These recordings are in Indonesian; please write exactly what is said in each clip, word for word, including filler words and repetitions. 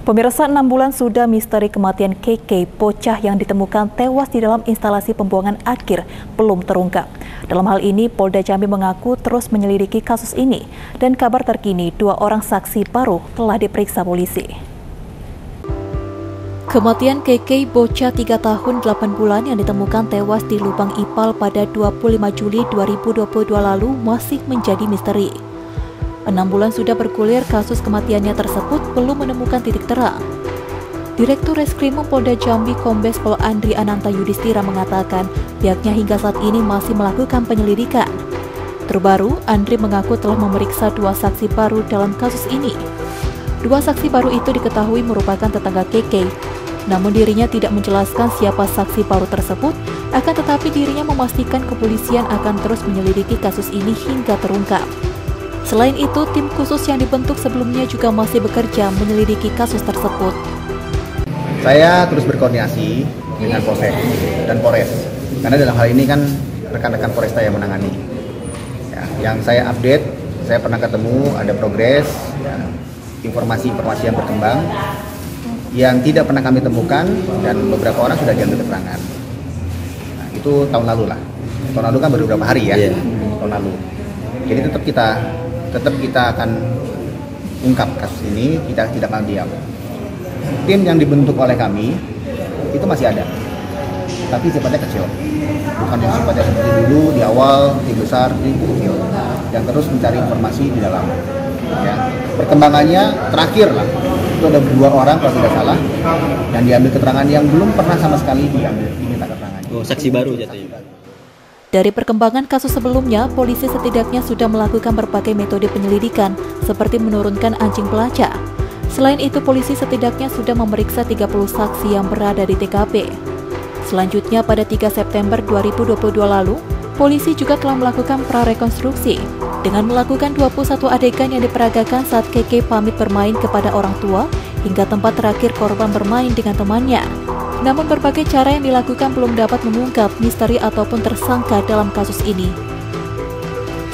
Pemirsa, enam bulan sudah misteri kematian K K, bocah yang ditemukan tewas di dalam instalasi pembuangan akhir, belum terungkap. Dalam hal ini, Polda Jambi mengaku terus menyelidiki kasus ini. Dan kabar terkini, dua orang saksi baru telah diperiksa polisi. Kematian K K, bocah tiga tahun delapan bulan yang ditemukan tewas di lubang Ipal pada dua puluh lima Juli dua ribu dua puluh dua lalu masih menjadi misteri. Enam bulan sudah bergulir, kasus kematiannya tersebut belum menemukan titik terang. Direktur Reskrimum Polda Jambi Kombes Pol Andri Ananta Yudistira mengatakan pihaknya hingga saat ini masih melakukan penyelidikan. Terbaru, Andri mengaku telah memeriksa dua saksi baru dalam kasus ini. Dua saksi baru itu diketahui merupakan tetangga K K. Namun dirinya tidak menjelaskan siapa saksi baru tersebut, akan tetapi dirinya memastikan kepolisian akan terus menyelidiki kasus ini hingga terungkap. Selain itu, tim khusus yang dibentuk sebelumnya juga masih bekerja menyelidiki kasus tersebut. Saya terus berkoordinasi dengan Polsek dan Polres, karena dalam hal ini kan rekan-rekan Polresta yang menangani. Ya, yang saya update, saya pernah ketemu, ada progres, informasi-informasi ya, yang berkembang, yang tidak pernah kami temukan, dan beberapa orang sudah diambil keterangan. Nah, itu tahun lalu lah. Tahun lalu kan baru beberapa hari ya, yeah. tahun lalu. Jadi tetap kita tetap kita akan ungkap kasus ini, kita tidak mau diam. Tim yang dibentuk oleh kami itu masih ada, tapi sifatnya kecil, bukan yang sifatnya seperti dulu di awal, di besar, di kecil, yang terus mencari informasi di dalam. Ya. Perkembangannya terakhir lah, itu ada dua orang kalau tidak salah, dan diambil keterangan yang belum pernah sama sekali diambil diminta keterangan. Oh, saksi baru jatuhnya. Dari perkembangan kasus sebelumnya, polisi setidaknya sudah melakukan berbagai metode penyelidikan, seperti menurunkan anjing pelacak. Selain itu, polisi setidaknya sudah memeriksa tiga puluh saksi yang berada di T K P. Selanjutnya, pada tiga September dua ribu dua puluh dua lalu, polisi juga telah melakukan prarekonstruksi dengan melakukan dua puluh satu adegan yang diperagakan saat K K pamit bermain kepada orang tua hingga tempat terakhir korban bermain dengan temannya. Namun berbagai cara yang dilakukan belum dapat mengungkap misteri ataupun tersangka dalam kasus ini.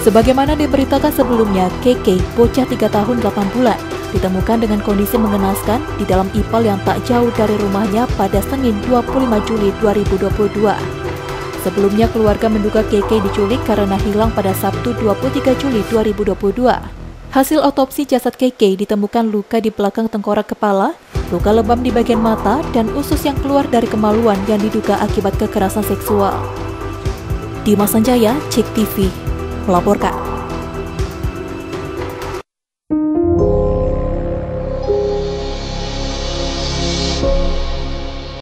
Sebagaimana diberitakan sebelumnya, K K, bocah tiga tahun delapan bulan, ditemukan dengan kondisi mengenaskan di dalam ipal yang tak jauh dari rumahnya pada Senin dua puluh lima Juli dua ribu dua puluh dua. Sebelumnya keluarga menduga K K diculik karena hilang pada Sabtu dua puluh tiga Juli dua ribu dua puluh dua. Hasil otopsi jasad K K ditemukan luka di belakang tengkorak kepala, luka lebam di bagian mata, dan usus yang keluar dari kemaluan yang diduga akibat kekerasan seksual. Di Masanjaya, Cek T V melaporkan.